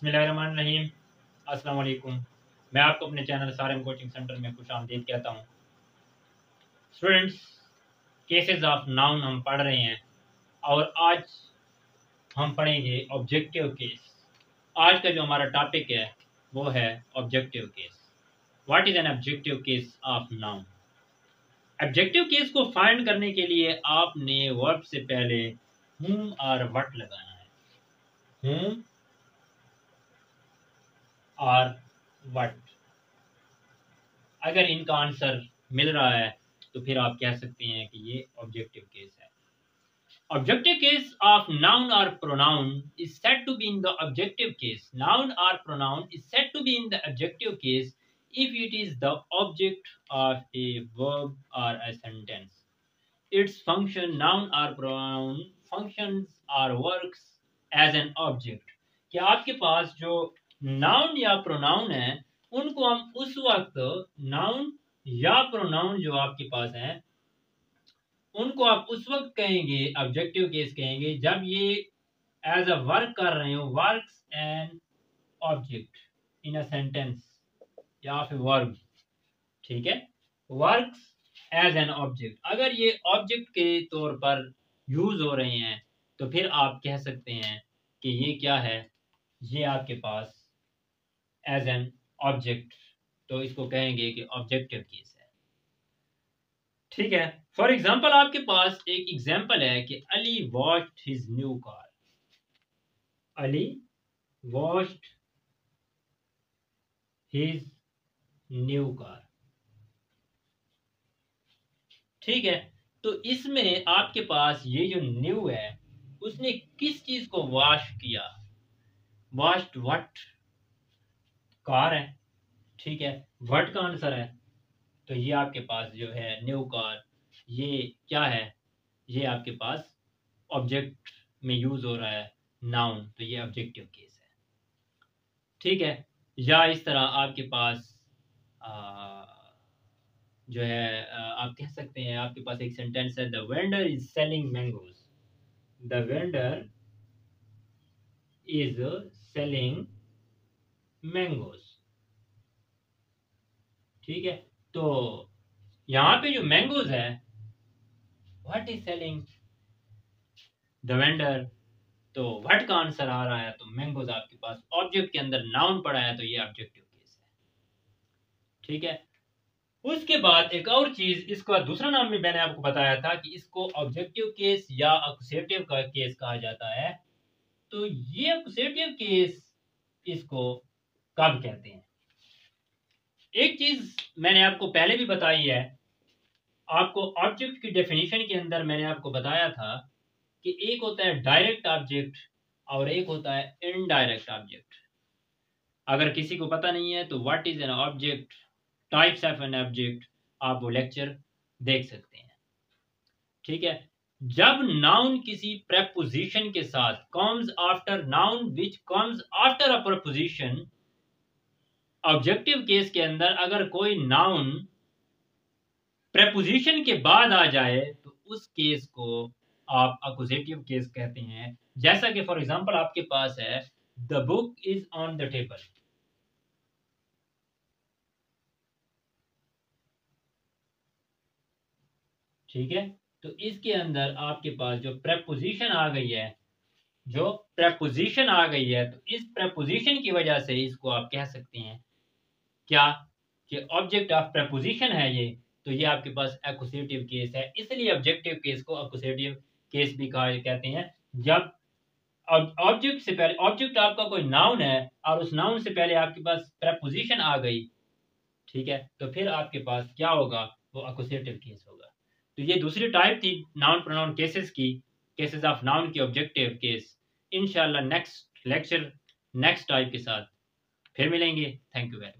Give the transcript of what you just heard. बिस्मिल्लाहिर्रहमानिर्रहीम। अस्सलाम वालेकुम। मैं आपको अपने चैनल सारम कोचिंग सेंटर में खुशामदीद कहता हूँ। स्टूडेंट्स, केसेस ऑफ नाउन हम पढ़ रहे हैं और आज हम पढ़ेंगे ऑब्जेक्टिव केस। आज का जो हमारा टॉपिक है वो है objective case. What is an objective case of noun. Objective case को फाइंड करने के लिए आपने वर्ब से पहले whom और what लगाना है। whom और what। अगर इनका आंसर मिल रहा है तो फिर आप कह सकते हैं कि ये ऑब्जेक्टिव केस है। ऑब्जेक्टिव केस ऑफ नाउन और pronoun is said to be in the objective case. Noun और pronoun is said to be in the objective case if it is the object of a verb or a sentence, its function noun or pronoun functions or works as an object। कि आपके पास जो noun या pronoun है उनको हम उस वक्त noun या pronoun जो आपके पास है उनको आप उस वक्त कहेंगे ऑब्जेक्टिव केस कहेंगे जब ये एज अ वर्क कर रहे हो, works an object in a sentence या फिर वर्ब। ठीक है, वर्क्स एज एन ऑब्जेक्ट। अगर ये ऑब्जेक्ट के तौर पर यूज हो रहे हैं तो फिर आप कह सकते हैं कि ये क्या है, ये आपके पास एज एन ऑब्जेक्ट, तो इसको कहेंगे कि ऑब्जेक्टिव केस है। ठीक है, फॉर एग्जांपल आपके पास एक एग्जांपल है कि Ali washed his new car. Ali washed his new car. ठीक है, तो इसमें आपके पास ये जो न्यू है उसने किस चीज को वॉश किया। वॉश्ड व्हाट, कार है। ठीक है, व्हाट का आंसर है, तो ये आपके पास जो है न्यू कार, ये क्या है, ये आपके पास ऑब्जेक्ट में यूज हो रहा है नाउन, तो ये ऑब्जेक्टिव केस है। ठीक है, या इस तरह आपके पास जो है आप कह सकते हैं आपके पास एक सेंटेंस है the vendor is selling mangoes. The vendor is selling mangoes. ठीक है, तो यहाँ पे जो मैंगोज है what is selling, the vendor, तो व्हाट का आंसर आ रहा है, तो मैंगोज आपके पास ऑब्जेक्ट के अंदर नाउन पड़ा है, तो ये ऑब्जेक्टिव केस है। ठीक है, उसके बाद एक और चीज, इसका दूसरा नाम भी मैंने आपको बताया था कि इसको ऑब्जेक्टिव केस या एक्सेप्टिव का केस कहा जाता है। तो ये एक्सेप्टिव केस इसको कब कहते हैं। एक चीज मैंने आपको पहले भी बताई है, आपको ऑब्जेक्ट की डेफिनेशन के अंदर मैंने आपको बताया था कि एक होता है डायरेक्ट ऑब्जेक्ट और एक होता है इनडायरेक्ट ऑब्जेक्ट। अगर किसी को पता नहीं है तो what is an object, types of an object, आप वो लेक्चर देख सकते हैं। ठीक है, जब नाउन किसी प्रीपोजिशन के साथ comes after, noun which comes after a preposition, objective case के अंदर अगर कोई नाउन प्रीपोजिशन के बाद आ जाए तो उस केस को आप एक्सेप्टिव केस कहते हैं। जैसा कि फॉर एग्जांपल आपके पास है the book is on the table. ठीक है, तो इसके अंदर आपके पास जो प्रीपोजिशन आ गई है, जो प्रीपोजिशन आ गई है, तो इस प्रीपोजिशन की वजह से इसको आप कह सकते हैं क्या कि ऑब्जेक्ट ऑफ प्रीपोजिशन है ये, तो ये आपके पास एक्सेप्टिव केस है। इसलिए ऑब्जेक्टिव केस को एक्सेप्टिव केस भी कहते हैं जब ऑब्जेक्ट से पहले, ऑब्जेक्ट आपका कोई नाउन है और उस नाउन से पहले आपके पास प्रीपोजिशन आ गई। ठीक है, तो फिर आपके पास क्या होगा, वो एक्सेप्टिव केस होगा। तो ये दूसरी टाइप थी नाउन प्रोनाउन केसेस की, केसेस ऑफ नाउन की ऑब्जेक्टिव केस। इंशाल्लाह नेक्स्ट लेक्चर नेक्स्ट टाइप के साथ फिर मिलेंगे। Thank you very much.